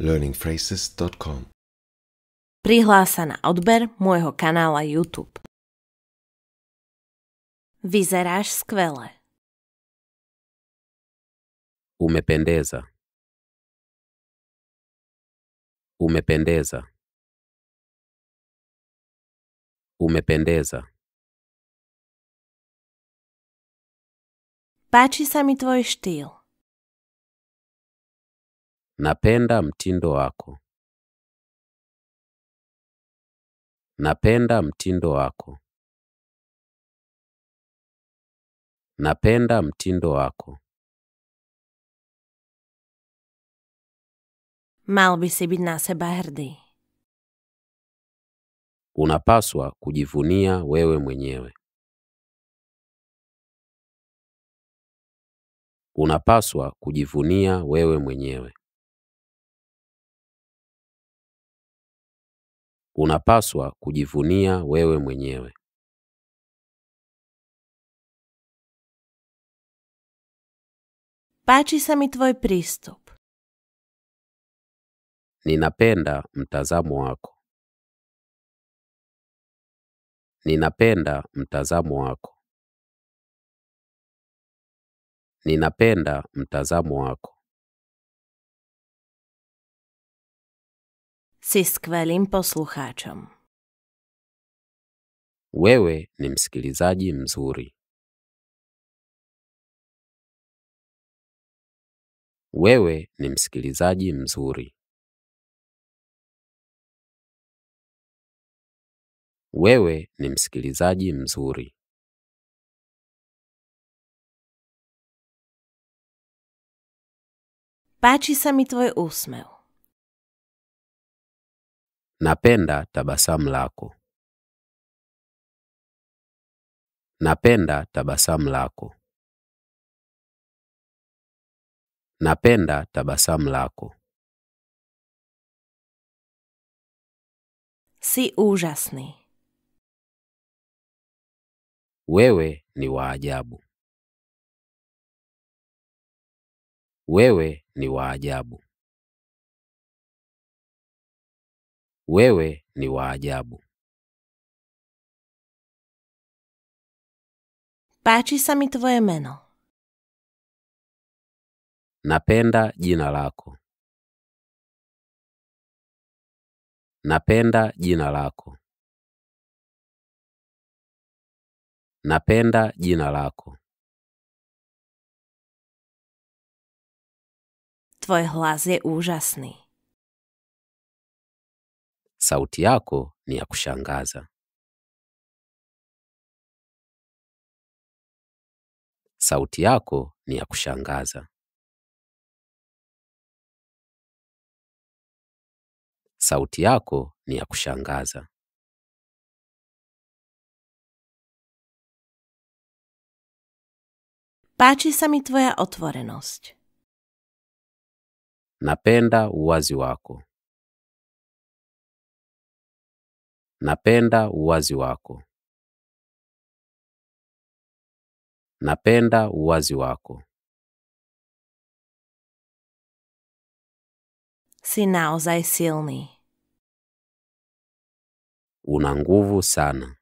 learningphrases.com. Prihlás sa na odber môjho kanála YouTube. Vyzeráš skvele. Umependeza. Umependeza. Umependeza. Páči sa mi tvoj štýl. Napenda mtindo wako. Napenda mtindo wako. Napenda mtindo wako. Mal by si byť na seba hrdý. Unapaswa kujivunia wewe mwenyewe. Unapaswa kujivunia wewe mwenyewe. Unapaswa kujivunia wewe mwenyewe. Páči sa mi tvoj prístup. Ninapenda mtazamo wako. Ninapenda mtazamo wako. Ninapenda mtazamo wako. Si skvelým poslucháčom. Wewe ni msikilizaji mzuri. Wewe ni msikilizaji mzuri. Wewe ni msikilizaji mzuri. Páči sa mi tvoj úsmev. Napenda tabasamu lako. Napenda tabasamu lako. Napenda tabasamu lako. Si úžasný. Wewe ni wa ajabu. Wewe ni wa ajabu. Wewe ni wa ajabu. Páči sa mi tvoje meno. Napenda jina lako. Napenda jina lako. Napenda jina lako. Tvoj hlas je úžasný. Sauti yako ni ya kushangaza. Sauti yako ni ya kushangaza. Sauti yako ni ya kushangaza. Páči sa mi tvoja otvorenosť. Napenda uwazi wako. Napenda uwazi wako. Napenda uwazi wako. Si naozaj silný. Una nguvu sana.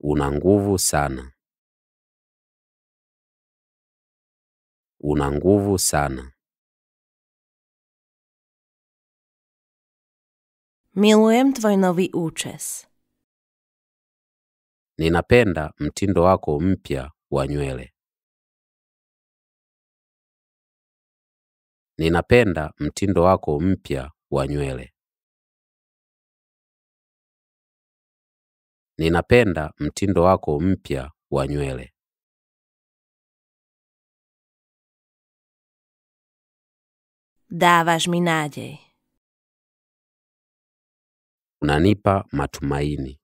Una nguvu sana. Una nguvu sana. Milujem tvoj nový účes. Ninapenda mtindo wako mpya wa nywele. Ninapenda mtindo wako mpya wa nywele. Ninapenda mtindo wako mpya wa nywele. Dávaš mi nádej. Unanipa matumaini.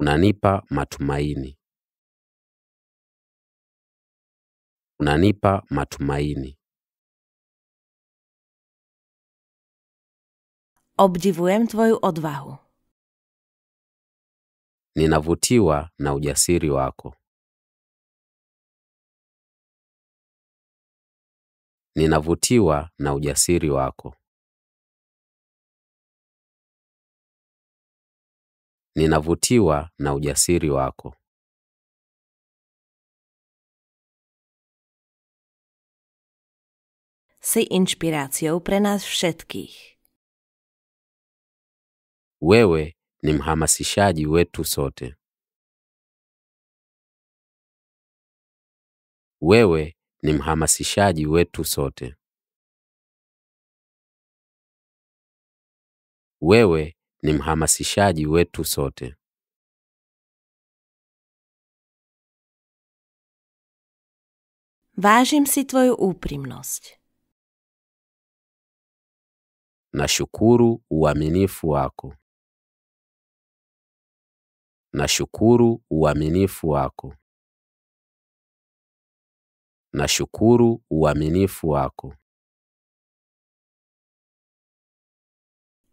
Unanipa matumaini. Unanipa matumaini. Obdivujem tvoju odvahu. Ninavutiwa na ujasiri wako. Ninavutiwa na ujasiri wako. Ninavutiwa na ujasiri wako. Si inspiracją pre nas wszystkich. Wewe ni mhamasishaji wetu sote. Wewe ni mhamasishaji wetu sote. Wewe ni mhamasishaji wetu sote. Vážim si tvoju úprimnosť. Nashukuru uaminifu wako. Nashukuru uaminifu wako. Nashukuru uaminifu wako.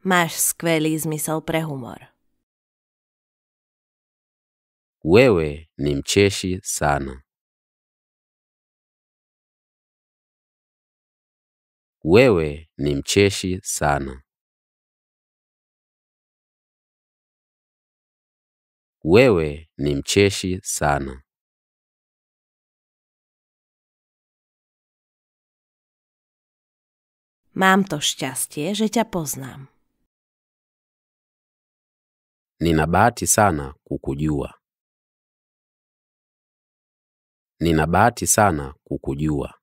Máš skvělý zmysel pre humor. Wewe ni mcheshi sana. Wewe ni mcheshi sana. Wewe ni mcheshi sana. Mám to šťastie, že ťa poznám. Nina bahati sana kukujua. Nina bahati sana kukujua.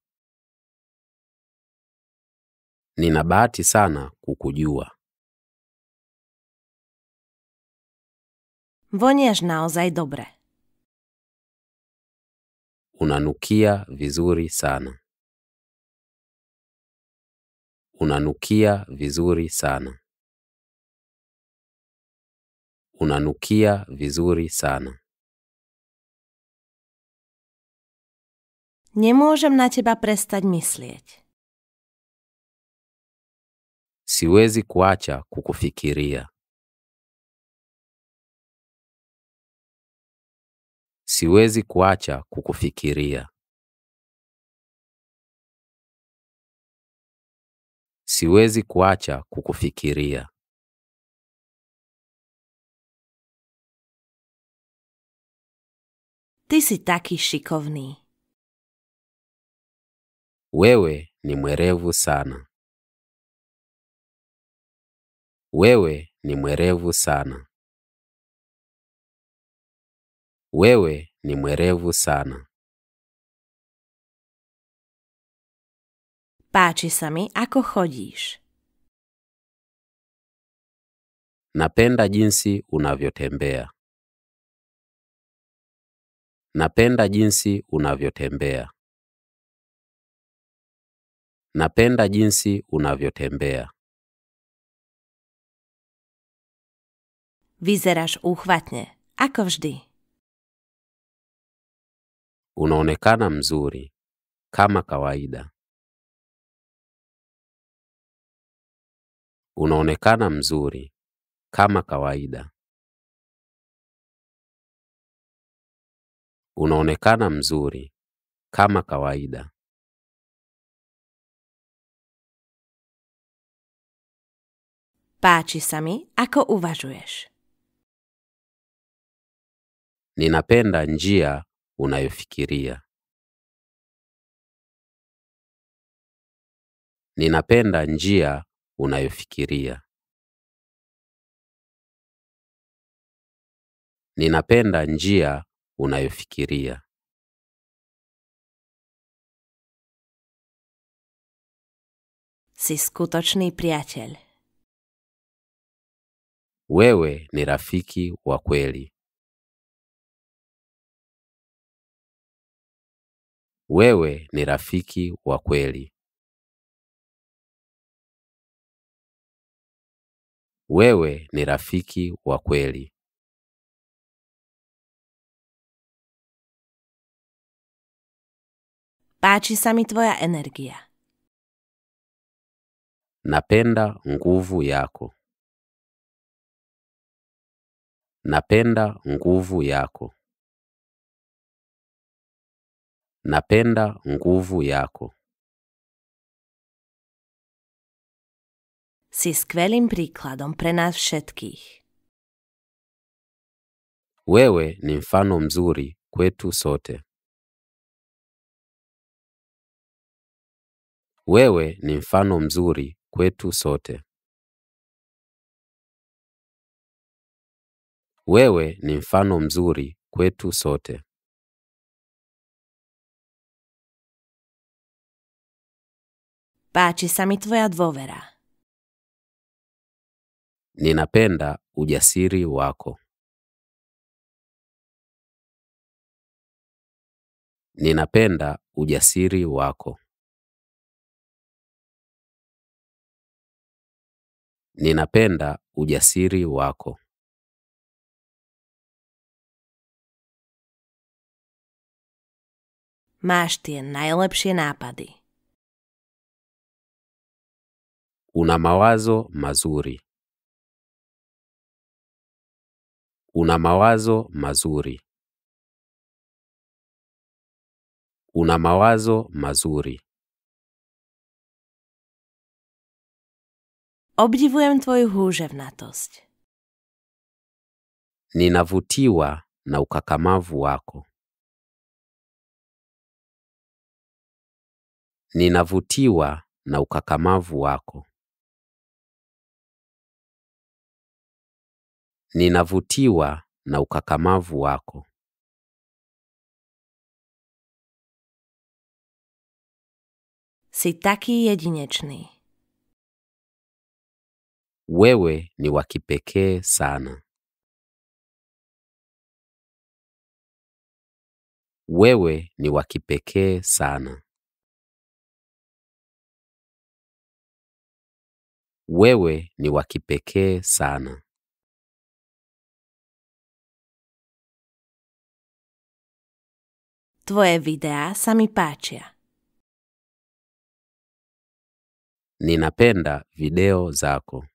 Nina bahati sana kukujua. Voniaš naozaj dobre. Unanukia vizuri sana. Unanukia vizuri sana. Unanukia vizuri sana. Nemôžem na teba prestať myslieť. Siwezi kuacha kukufikiria. Siwezi kuacha kukufikiria. Siwezi kuacha kukufikiria. Ty si taki šikovný. Wewe ni mwerevu sana. Wewe ni mwerevu sana. Wewe ni mwerevu sana. Páči sa mi, ako chodíš. Napenda jinsi unavyotembea. Napenda jinsi unavyotembea. Napenda jinsi unavyotembea. Vyzeráš úchvatne, ako vždy. Unaonekana mzuri, kama kawaida. Unaonekana mzuri, kama kawaida. Unaonekana mzuri, kama kawaida. Páči sa mi, ako uvažuješ. Ninapenda njia unayofikiria. Ninapenda njia unayofikiria. Ninapenda njia unayofikiria. Si skutočný priateľ. Wewe ni rafiki wa kweli. Wewe ni rafiki wa kweli. Wewe ni rafiki wa kweli. Páči sa mi tvoja energia. Napenda nguvu yako. Napenda nguvu yako. Napenda nguvu yako. si skvelým príkladom pre nás všetkých. Wewe ni mfano mzuri kwetu sote. Wewe ni mfano mzuri kwetu sote. Wewe ni mfano mzuri kwetu sote. Páči sa mi tvoja dôvera. Ninapenda ujasiri wako. Ninapenda ujasiri wako. Ninapenda ujasiri wako. Máš tie najlepšie nápady. Una mawazo mazuri. Una mawazo mazuri. Una mawazo mazuri. Obdivujem tvoju húževnatosť. Ninavutiwa na ukakamavu wako. Ninavutiwa na ukakamavu wako. Ninavutiwa na ukakamavu wako. Si taki jedinečný. Wewe ni wa kipekee sana. Wewe ni wa kipekee sana. Wewe ni wa kipekee sana. Tvoje videá sa mi páčia. Ninapenda video zako.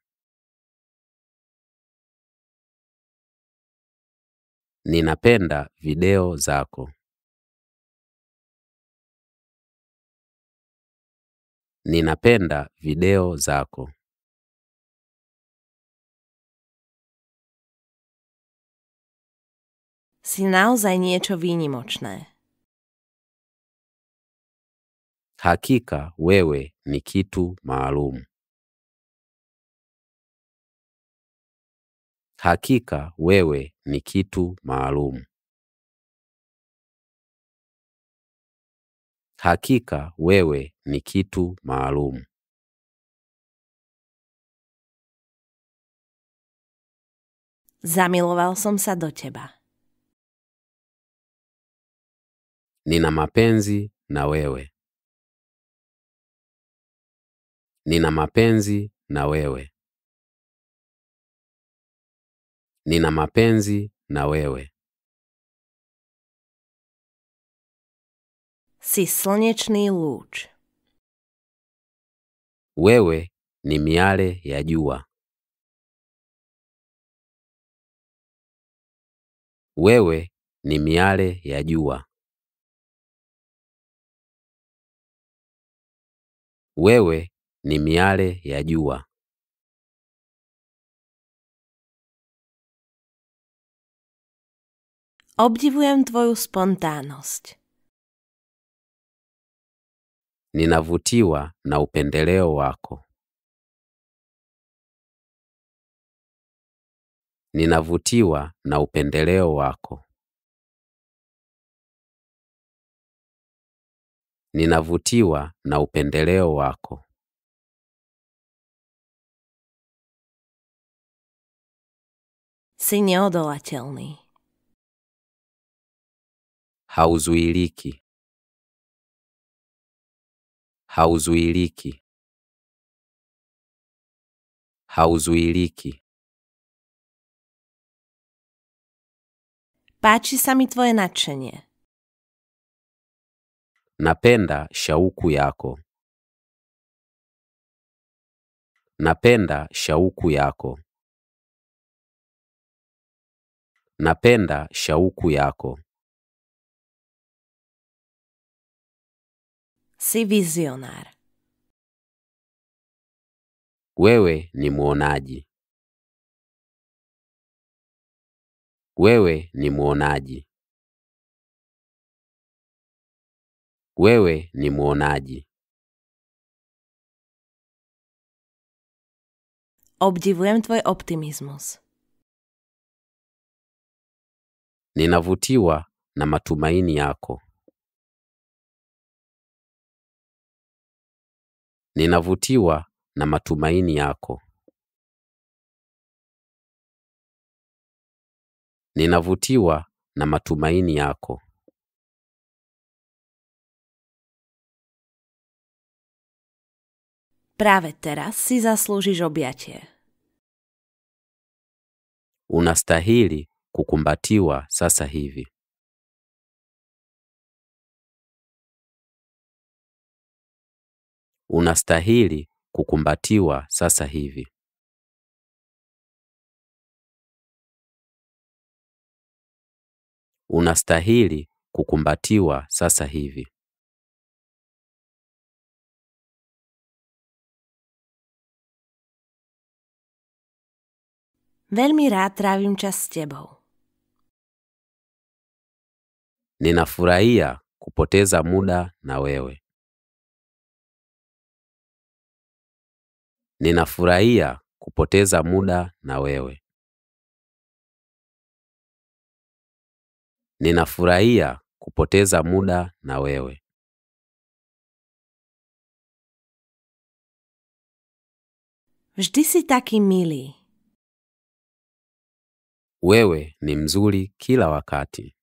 Ninapenda video zako. Ninapenda video zako. Si naozaj niečo výnimočné. Hakika wewe ni kitu maalum. Hakika wewe ni kitu maalum. Hakika wewe ni kitu maalum. Zamiloval som sa do teba. Nina mapenzi na wewe. Nina mapenzi na wewe. Nina mapenzi na wewe. Si slnečný lúč. Wewe ni miale ya jua. Wewe ni miale ya jua. Wewe ni miale ya jua. Obdivujem tvoju spontánnosť. Ninavutiwa na upendeleo wako. Ninavutiwa na upendeleo wako. Ninavutiwa na upendeleo wako. Si neodolateľný. Hauzuiliki. Hauzuiliki. Hauzuiliki. Páči sa mi tvoje nadšenie. Napenda shauku yako. Napenda shauku yako. Napenda shauku yako. Si vizionar. Wewe ni muonaji. Wewe ni muonaji. Wewe ni muonaji. Obdivujem tvoj optimismus. Ninavutiwa na matumaini yako. Ninavutiwa na matumaini yako. Ninavutiwa na matumaini yako. Práve teraz si zaslúžiš objatie. Unastahili kukumbatiwa sasa hivi. Unastahili kukumbatiwa sasa hivi. Unastahili kukumbatiwa sasa hivi. Veľmi rád trávim čas s tebou. Ninafurahia kupoteza muda na wewe. Ninafurahia kupoteza muda na wewe. Ninafurahia kupoteza muda na wewe. Vždy si taký milý. Wewe ni mzuri kila wakati.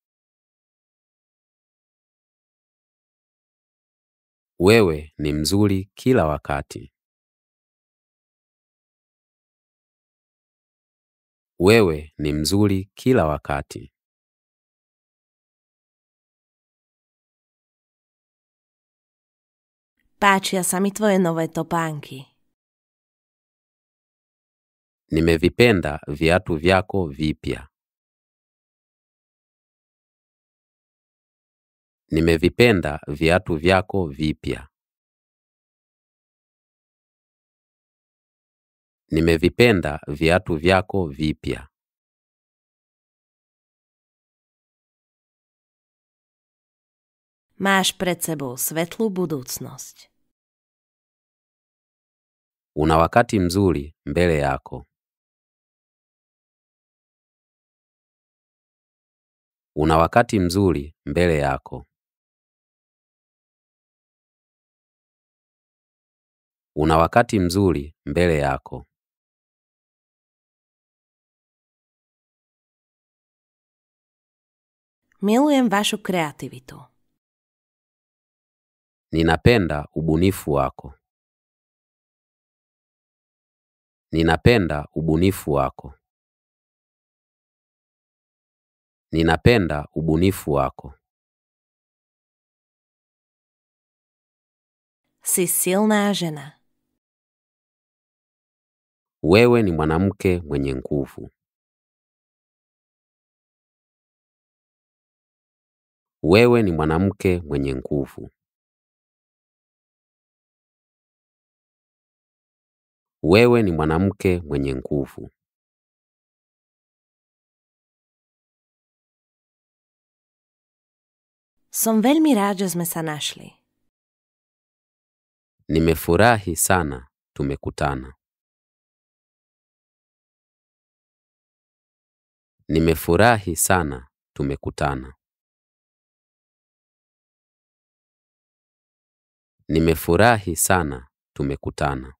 Wewe ni mzuri kila wakati. Wewe ni mzuri kila wakati. Páčia sa mi tvoje nové topánky. Nimevipenda viatu vyako vipya. Nimevipenda viatu vyako vipya. Nimevipenda viatu vyako vipya. Máš pred sebou svetlú budúcnosť. Una wakati mzuri mbele yako. Una wakati mzuri mbele yako. Una wakati mzuri mbele yako. Milujem vašu kreativitu. Ninapenda ubunifu wako. Ninapenda ubunifu wako. Ninapenda ubunifu wako. Si silná žena. Wewe ni mwanamke mwenye nguvu. Wewe ni mwanamke mwenye nguvu. Wewe ni mwanamke mwenye nguvu. Som veľmi rád, že sme sa našli. Nimefurahi sana tumekutana. Nimefurahi sana tumekutana. Nimefurahi sana tumekutana.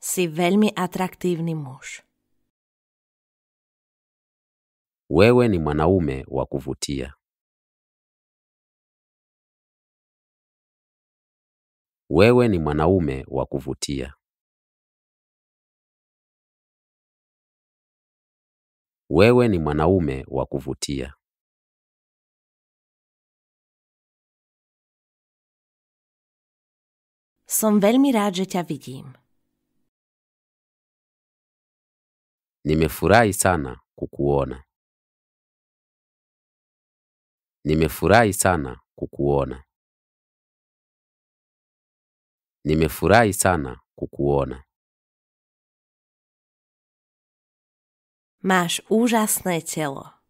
Si veľmi atraktívny muž. Wewe ni mwanaume wa kuvutia. Wewe ni mwanaume wa kuvutia. Wewe ni mwanaume wa kuvutia. Som veľmi rád, že ťa vidím. Nimefurahi sana kukuona. Nimefurahi sana kukuona. Nimefurahi sana kukuona. Masz ужасное тело.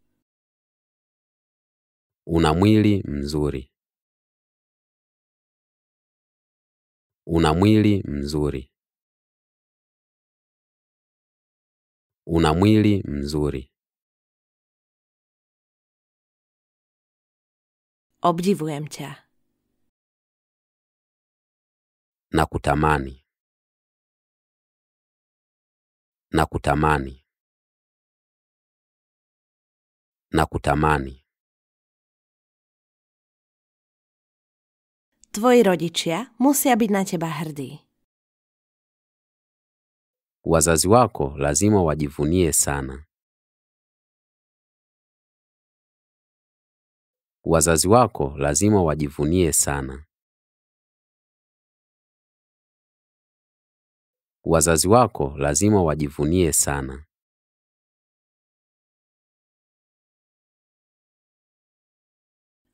Una mwili mzuri. Una mwili mzuri. Una mwili mzuri. Obdivujem ťa. Nakutamani. Nakutamani. Nakutamani. Tvoji rodičia musia byť na teba hrdí. Wazazi wako lazima wajivunie sana. Wazazi wako lazima wajivunie sana. Wazazi wako lazima wajivunie sana.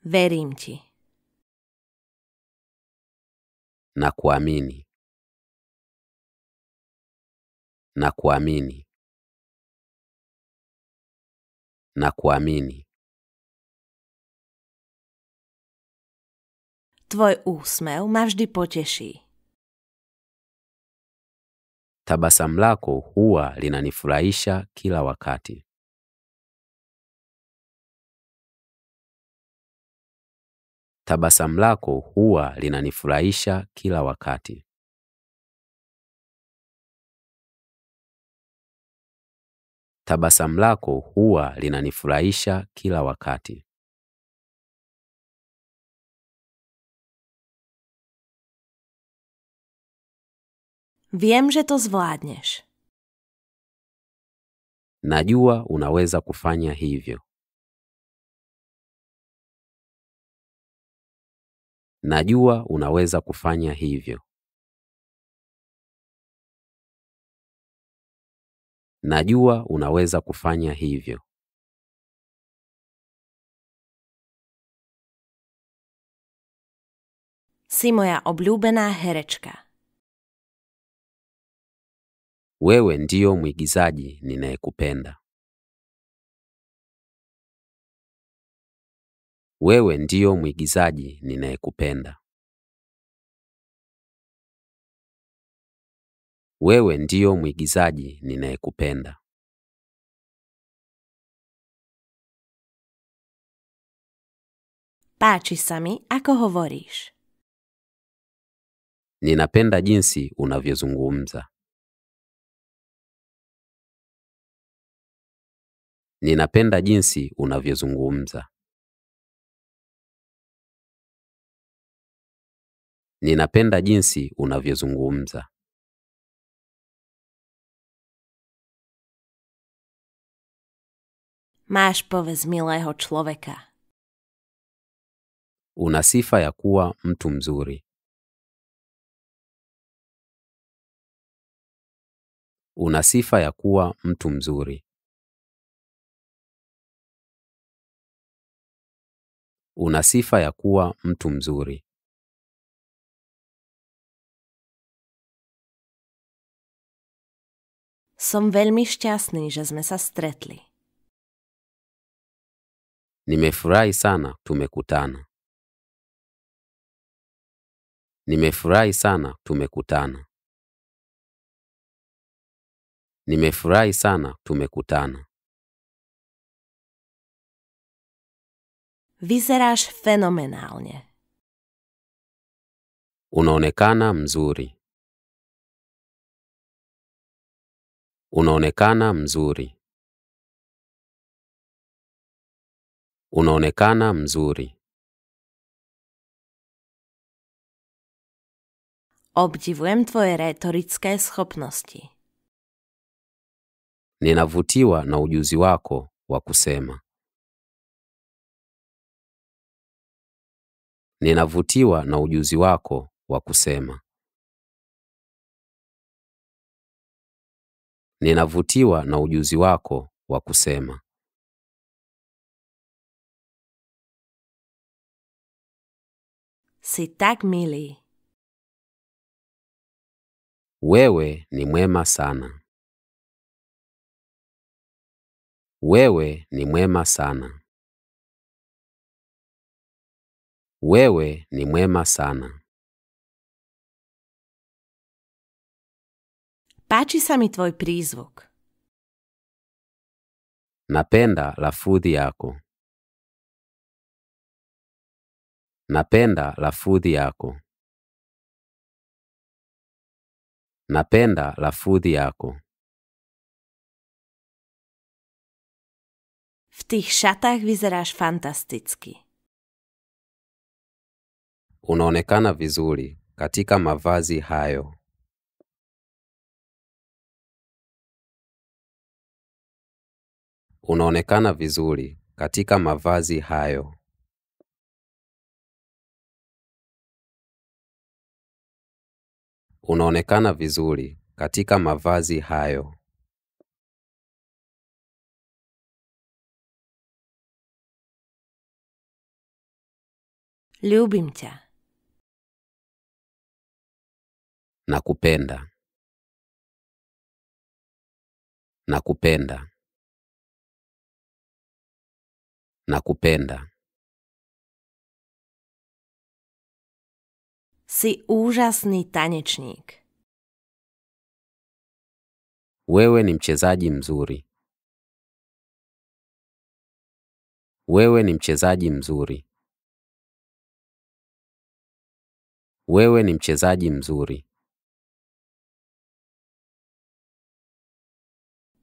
Verím ti. Nakuamini. Nakuamini. Nakuamini. Tvoj úsmev ma vždy poteší. Tabasamu lako huwa linanifurahisha kila wakati. Tabasamu lako huwa linanifurahisha kila wakati. Tabasamu lako huwa linanifurahisha kila wakati. Wiem, że to zvládneš. Najua unaweza kufanya hivyo. Najua unaweza kufanya hivyo. Najua unaweza kufanya hivyo. Si moja obľúbená herečka. Wewe ndio mwigizaji ninayekupenda. Wewe ndio mwigizaji ninayekupenda. Wewe ndio mwigizaji ninayekupenda. Páči sa mi, ako hovoríš. Ninapenda jinsi unavyozungumza. Ninapenda jinsi unavyozungumza. Ninapenda jinsi unavyozungumza. Máš poves milého človeka. Una sifa ya kuwa mtu mzuri. Una sifa ya kuwa mtu mzuri. Una sifa ya kuwa mtu mzuri. Som veľmi šťastný, že sme sa stretli. Nimefurahi sana tumekutana. Nimefurahi sana tumekutana. Nimefurahi sana tumekutana. Vyzeráš fenomenálne. Unaonekana mzuri. Unaonekana mzuri. Unaonekana mzuri. Obdivujem tvoje retorické schopnosti. Ninavutiwa na ujuzi wako wa kusema. Ninavutiwa na ujuzi wako wa kusema. Ninavutiwa na ujuzi wako wa kusema. Si tak milý. Wewe ni mwema sana. Wewe ni mwema sana. Wewe ni mwema sana. Páči sa mi tvoj prízvuk. Napenda lafudhi yako. Napenda lafudhi yako. Napenda lafudhi yako. V tých šatách vyzeráš fantasticky. Unaonekana vizuri katika mavazi hayo. Unaonekana vizuri katika mavazi hayo. Unaonekana vizuri katika mavazi hayo. Ljubim ťa. Nakupenda. Nakupenda. Nakupenda. Si úžasný tanečník. Wewe ni mchezaji mzuri. Wewe ni mchezaji mzuri. Wewe ni mchezaji mzuri.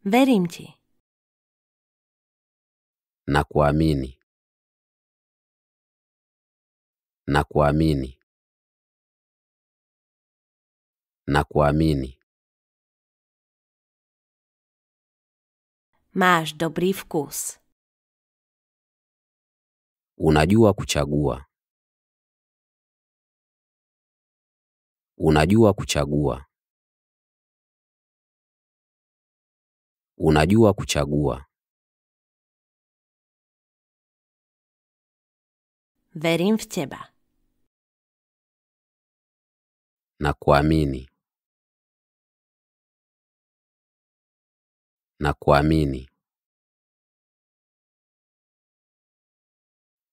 Verím ti. Nakuamini. Nakuamini. Nakuamini. Máš dobrý vkus. Unajua kuchagua. Unajua kuchagua. Unajua kuchagua. Verím v teba. Nakuamini. Nakuamini.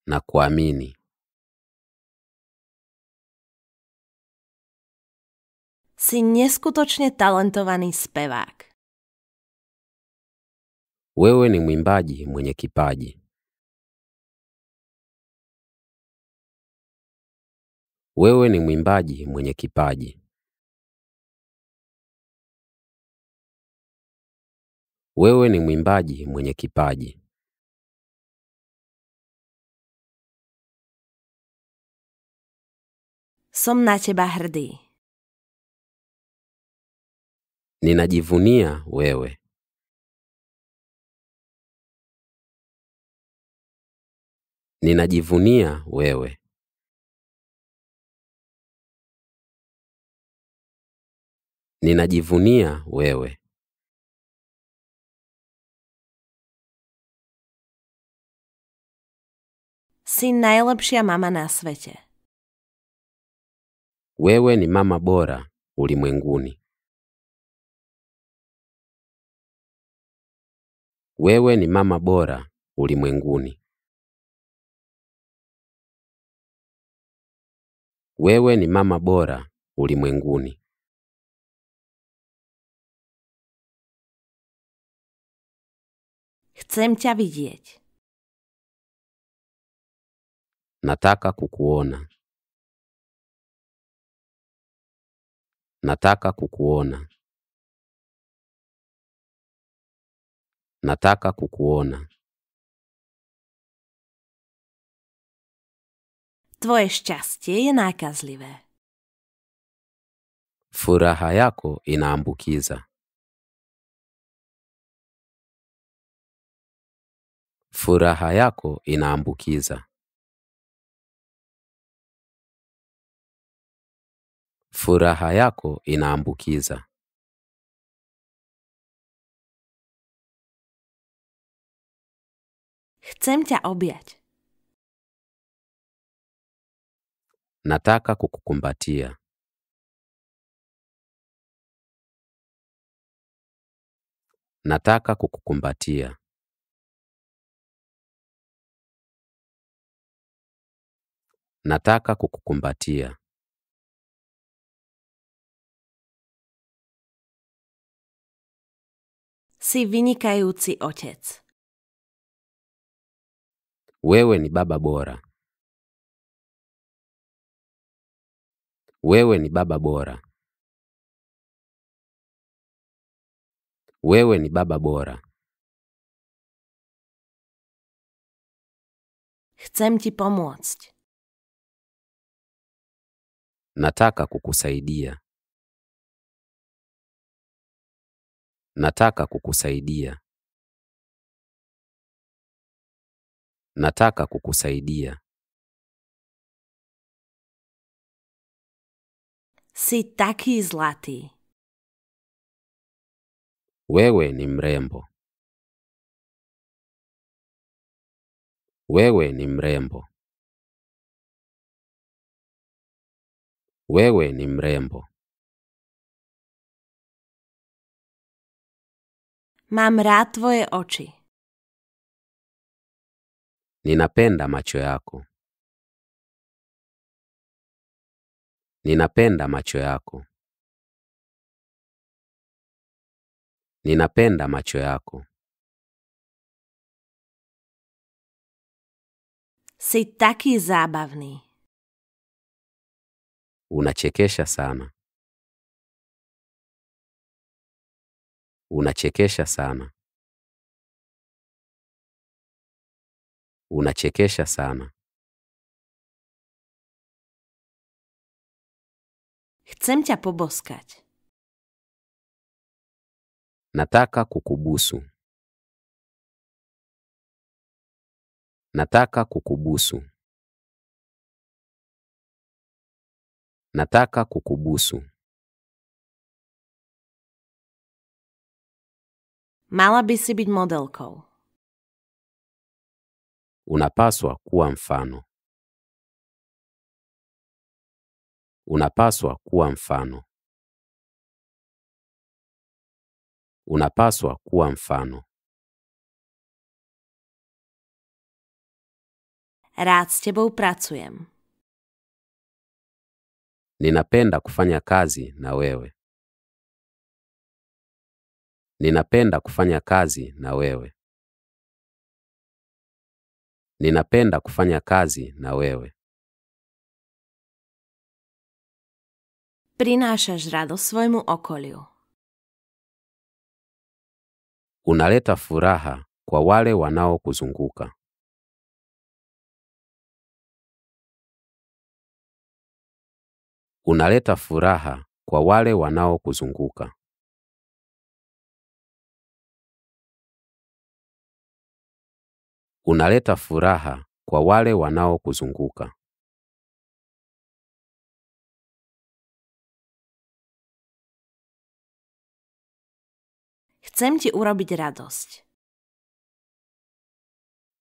Nakuamini. Si neskutočne talentovaný spevák. Wewe ni mwimbaji mwenye kipaji. Wewe ni mwimbaji mwenye kipaji. Wewe ni mwimbaji mwenye kipaji. Som na teba hrdý. Ninajivunia wewe. Ninajivunia wewe. Ninajivunia wewe. Si najlepšia mama na svete. Wewe ni mama bora ulimwenguni. Wewe ni mama bora ulimwenguni. Wewe ni mama bora ulimwenguni. Chcem ťa vidieť. Nataka kukuona. Nataka kukuona. Nataka kukuona. Tvoje šťastie je nákazlivé. Furaha yako inaambukiza. Furaha yako inaambukiza. Furaha yako inaambukiza. Chcem ťa objať. Nataka kukukumbatia. Nataka kukukumbatia. Nataka kukukumbatia. Si vynikajúci otec. Wewe ni baba bora. Wewe ni baba bora. Wewe ni baba bora. Chcem ti pomôcť. Nataka kukusaidia. Nataka kukusaidia. Nataka kukusaidia. Si taki zlatý. Wewe ni mrembo. Wewe ni mrembo. Wewe ni mrembo. Mam rád tvoje oči. Ninapenda macho yako. Ninapenda macho yako. Ninapenda macho yako. Si taki zabavni. Unachekesha sana. Unachekesha sana. Unachekesha sana. Chcem ťa poboskať. Nataka kukubusu. Nataka kukubusu. Nataka kukubusu. Mala by si byť modelkou. Unapaswa kuwa mfano. Unapaswa kuwa mfano. Unapaswa kuwa mfano. Rád s tebou pracujem. Ninapenda kufanya kazi na wewe. Ninapenda kufanya kazi na wewe. Ninapenda kufanya kazi na wewe. Prinášaš radosť svojmu okoliu. Unaleta furaha kwa wale wanaokuzunguka. Unaleta furaha kwa wale wanaokuzunguka. Unaleta furaha kwa wale wanaokuzunguka. Chcem ti urobiť radosť.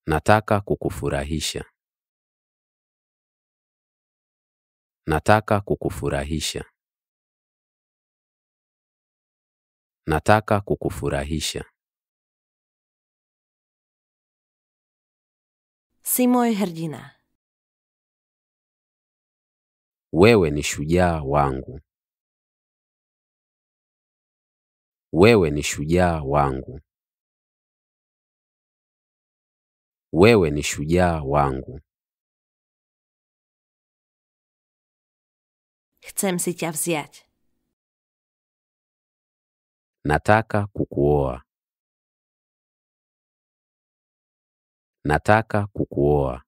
Nataka kukufurahisha. Nataka kukufurahisha. Nataka kukufurahisha. Si môj hrdina. Wewe ni shujaa wangu. Wewe ni shujaa wangu. Wewe ni shujaa wangu. Chcem si ťa vziať. Nataka kukuoa. Nataka kukuoa.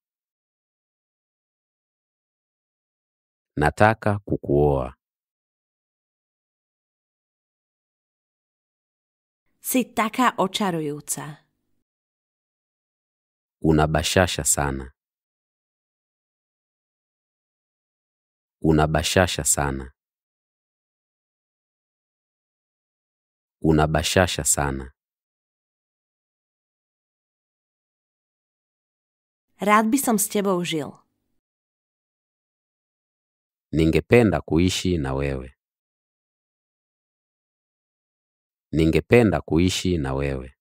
Nataka kukuoa. Si taka očarujúca. Unabashasha sana. Unabashasha sana. Unabashasha sana. Rád by som s tebou žil. Ningependa kuishi na wewe. Ningependa kuishi na wewe.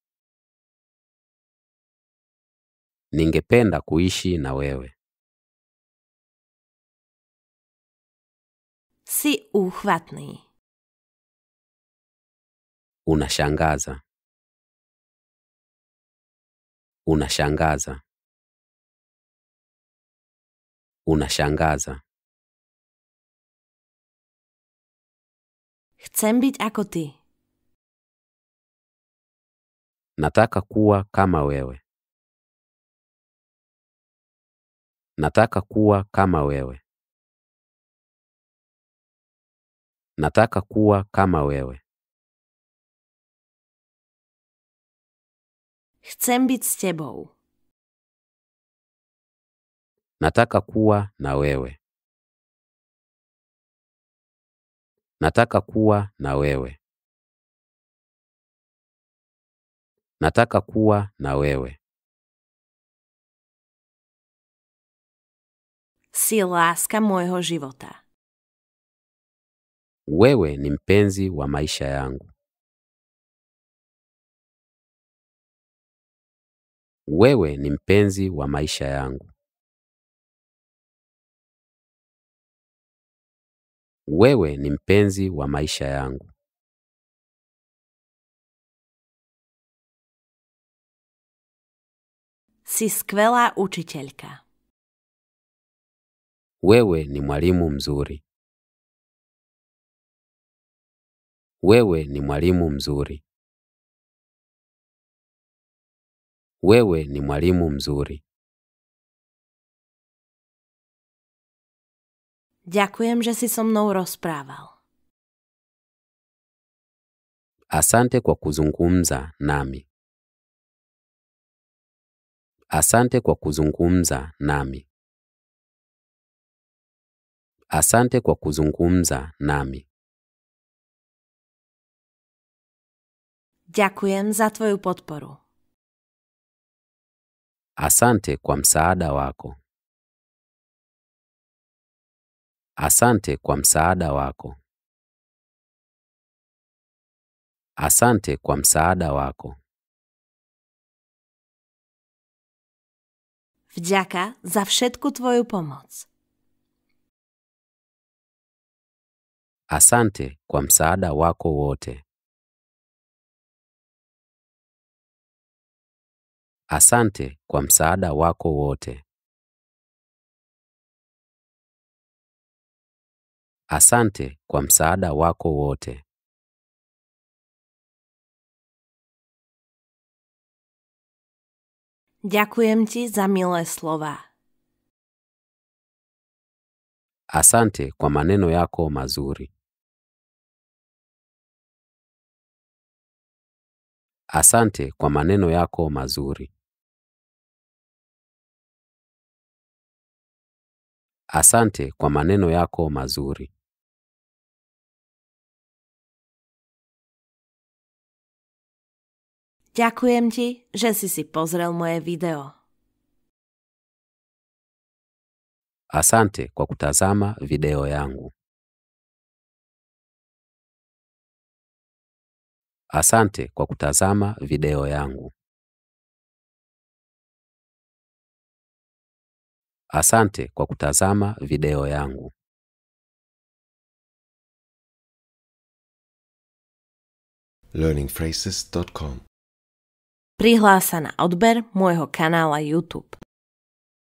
Ningependa kuishi na wewe. Si uchwatny. Unashangaza. Unashangaza. Unashangaza. Chcę być ako ty. Nataka kuwa kama wewe. Nataka kuwa kama wewe. Nataka kuwa kama wewe. Chcę być z tobą. Nataka kuwa na wewe. Nataka kuwa na wewe. Nataka kuwa na wewe. Si láska mojego života. Wewe ni mpenzi wa maisha yangu. Wewe ni mpenzi wa maisha yangu. Wewe ni mpenzi wa maisha yangu. Si skvelá učiteľka. Wewe ni mwalimu mzuri. Wewe ni mwalimu mzuri. Wewe ni mwalimu mzuri. Ďakujem, že si so mnou rozprával. Asante kwa kuzungumza nami. Asante kwa kuzungumza nami. Asante kwa kuzungumza nami. Ďakujem za tvoju podporu. Asante kwa msaada wako. Asante kwa msaada wako. Asante kwa msaada wako. Wdzięka za wszelką twoją pomoc. Asante kwa msaada wako wote. Asante kwa msaada wako wote. Asante kwa msaada wako wote. Ďakujem ti za milé slova. Asante kwa maneno yako mazuri. Asante kwa maneno yako mazuri. Asante kwa maneno yako mazuri. Ďakujem ti, že si pozrel moje video. Asante kwa kutazama video yangu. Asante kwa kutazama video yangu. Asante kwa kutazama video yangu. Learningphrases.com. Prihlás sa na odber môjho kanála YouTube.